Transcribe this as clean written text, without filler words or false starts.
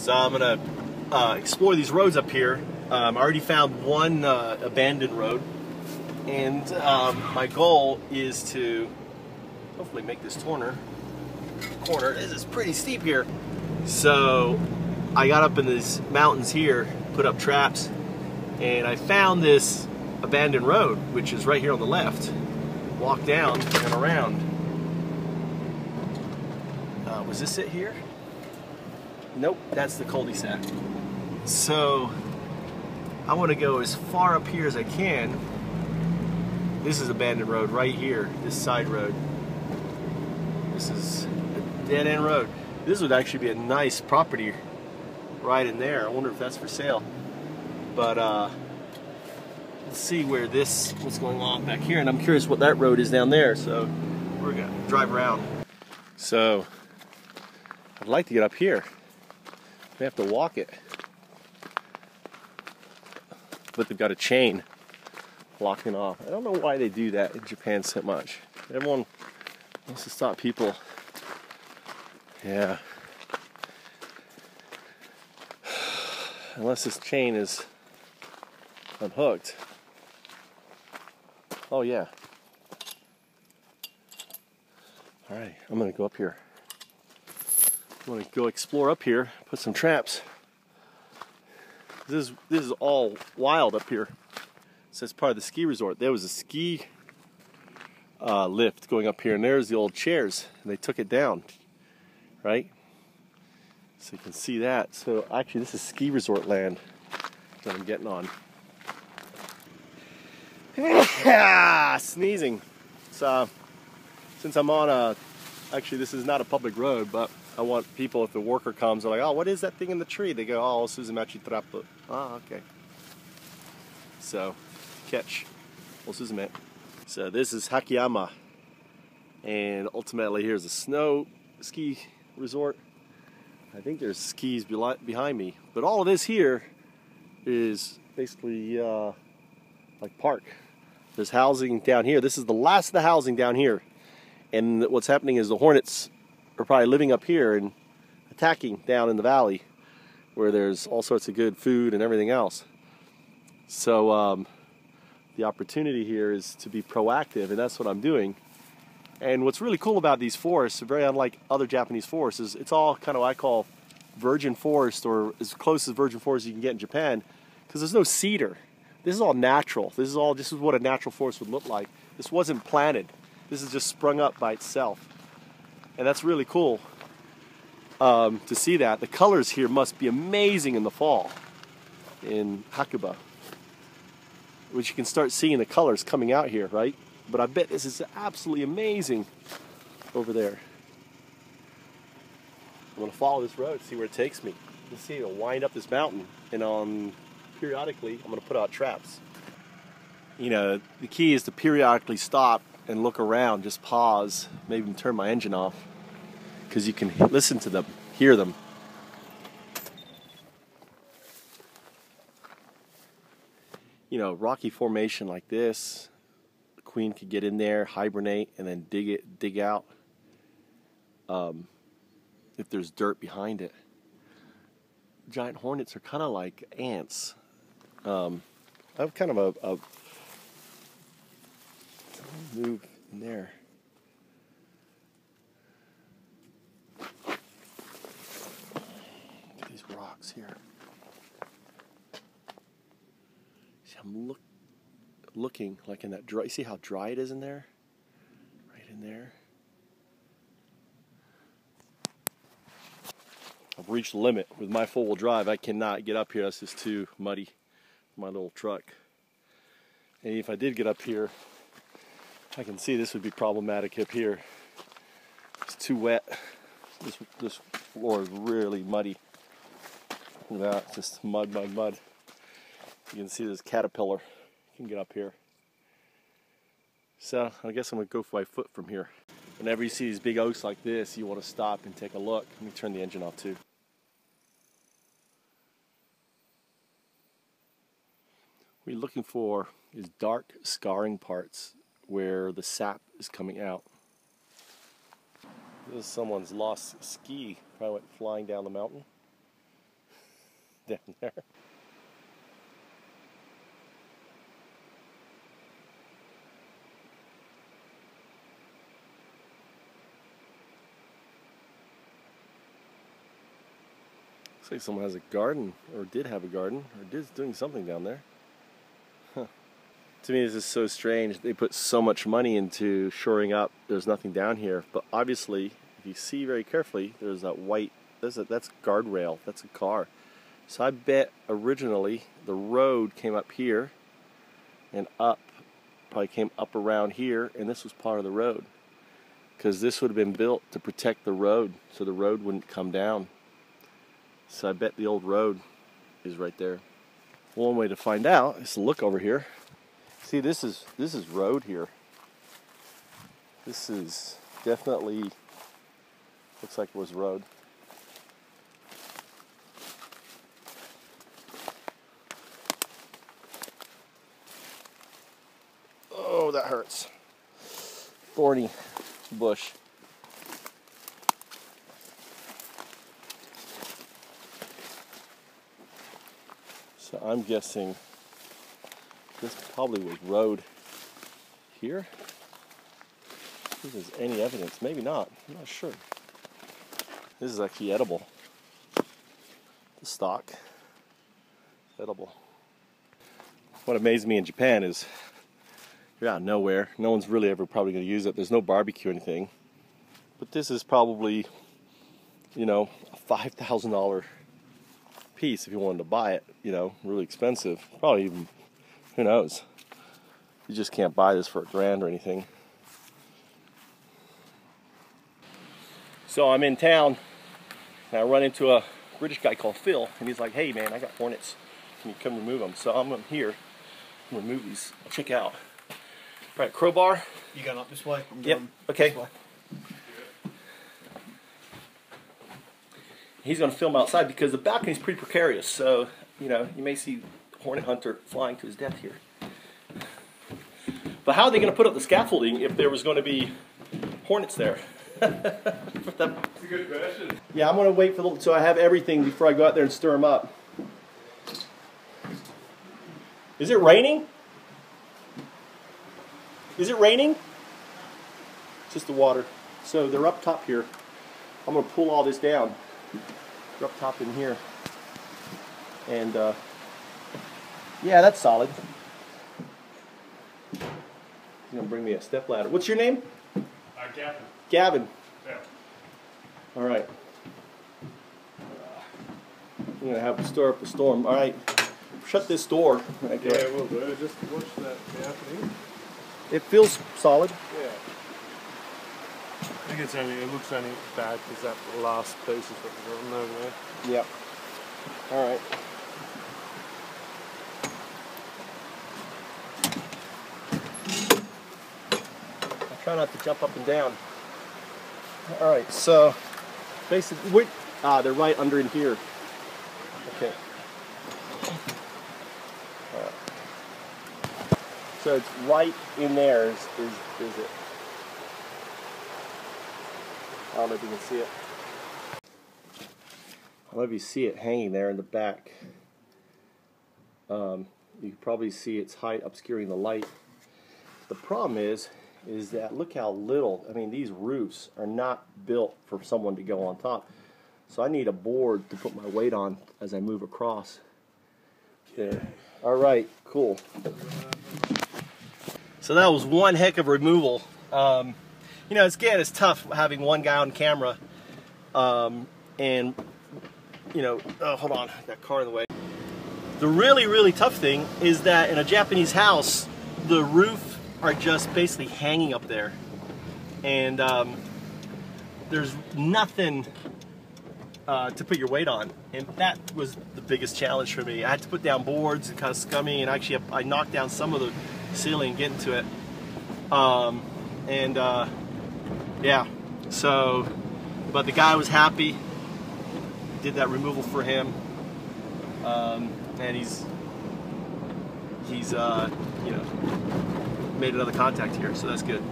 So I'm gonna explore these roads up here. I already found one abandoned road, and my goal is to hopefully make this corner. This is pretty steep here. So I got up in these mountains here, put up traps, and I found this abandoned road, which is right here on the left. Walk down and around. Was this it here? Nope, that's the cul-de-sac. So I want to go as far up here as I can. This is abandoned road right here, this side road. This is a dead-end road. This would actually be a nice property right in there. I wonder if that's for sale. But let's see where this, what's going on back here. And I'm curious what that road is down there. So we're going to drive around. So I'd like to get up here. They have to walk it. But they've got a chain locking off. I don't know why they do that in Japan so much. Everyone wants to stop people. Yeah. Unless this chain is unhooked. Oh yeah. All right, I'm gonna go up here. I'm gonna go explore up here, put some traps. This is all wild up here. So it's part of the ski resort. There was a ski lift going up here, and there's the old chairs, and they took it down, right? So you can see that. So actually, this is ski resort land that I'm getting on. Sneezing. So since I'm on a, actually this is not a public road, but I want people, if the worker comes, they're like, oh, what is that thing in the tree? They go, oh, Susumachi Trapo. Oh, okay. So, catch. Well, Susumet. So this is Hakiyama. And ultimately here's a snow ski resort. I think there's skis behind me. But all of this here is basically like park. There's housing down here. This is the last of the housing down here. And what's happening is the hornets are probably living up here and attacking down in the valley where there's all sorts of good food and everything else. So the opportunity here is to be proactive, and that's what I'm doing. And what's really cool about these forests, very unlike other Japanese forests, is it's all kind of what I call virgin forest, or as close as virgin forest you can get in Japan, because there's no cedar. This is all natural. This is what a natural forest would look like. This wasn't planted. This is just sprung up by itself. And that's really cool to see that. The colors here must be amazing in the fall in Hakuba, which you can start seeing the colors coming out here, right? But I bet this is absolutely amazing over there. I'm gonna follow this road, see where it takes me. Let's see, it'll wind up this mountain, and periodically I'm gonna put out traps. You know, the key is to periodically stop and look around, just pause, maybe even turn my engine off, because you can listen to them, hear them. You know, rocky formation like this, the queen could get in there, hibernate, and then dig out if there's dirt behind it. Giant hornets are kind of like ants. I have kind of a move in there. Look at these rocks here. See, I'm looking like in that dry. See how dry it is in there? Right in there. I've reached the limit with my four-wheel drive. I cannot get up here. That's just too muddy for my little truck. And if I did get up here, I can see this would be problematic up here. It's too wet. This floor is really muddy. Look at that, it's just mud. You can see this caterpillar. You can get up here. So I guess I'm gonna go by foot from here. Whenever you see these big oaks like this, you want to stop and take a look. Let me turn the engine off too. What you're looking for is dark scarring parts where the sap is coming out. This is someone's lost ski, probably went flying down the mountain. down there. Looks like someone has a garden, or did have a garden, or is doing something down there. Huh. To me, this is so strange. They put so much money into shoring up. There's nothing down here, but obviously, if you see very carefully, there's that white. That's guardrail. That's a car. So I bet originally the road came up here, and up, probably came up around here, and this was part of the road, because this would have been built to protect the road, so the road wouldn't come down. So I bet the old road is right there. One way to find out is to look over here. See, this is road here. This is definitely looks like it was road. Oh, that hurts. Thorny bush. So I'm guessing this probably was road here. If there's any evidence, maybe not, I'm not sure. This is actually edible. The stalk, edible. What amazed me in Japan is you're out of nowhere. No one's really ever probably gonna use it. There's no barbecue or anything. But this is probably, you know, a $5,000 piece if you wanted to buy it, you know, really expensive. Probably even, who knows? You just can't buy this for $1,000 or anything. So I'm in town and I run into a British guy called Phil, and he's like, "Hey man, I got hornets. Can you come remove them?" So I'm here. I'm gonna remove these. I'll check out. All right, crowbar. You going up this way? I'm going okay. This way. He's going to film outside because the balcony's pretty precarious, so you know you may see hornet hunter flying to his death here. But how are they going to put up the scaffolding if there was going to be hornets there? That's a good question. Yeah, I'm going to wait for the, so I have everything before I go out there and stir them up. Is it raining? Is it raining? It's just the water. So they're up top here. I'm going to pull all this down. Up top in here, and yeah, that's solid. He's gonna bring me a step ladder. What's your name? Gavin. Gavin. Yeah. All right. I'm gonna have to stir up the storm. All right. Shut this door. Okay. Yeah, it will do. Just watch that happening. It feels solid. Yeah. I think it's only, it looks only bad because that last piece is what we've got nowhere. Yep. Alright. I try not to jump up and down. Alright, so basically, they're right under in here. Okay. Right. So it's right in there, is it? I don't know if you can see it. I don't know if you see it hanging there in the back. You can probably see its height obscuring the light. The problem is that look how little, I mean, these roofs are not built for someone to go on top. So I need a board to put my weight on as I move across there. All right, cool. So that was one heck of a removal. You know, it's tough having one guy on camera, and, you know, oh, hold on, that car in the way. The really, really tough thing is that in a Japanese house, the roof are just basically hanging up there, and there's nothing to put your weight on, and that was the biggest challenge for me. I had to put down boards and kind of scumming, and actually I knocked down some of the ceiling and get into it, and yeah, so, but the guy was happy, did that removal for him, and he's you know, made another contact here, so that's good.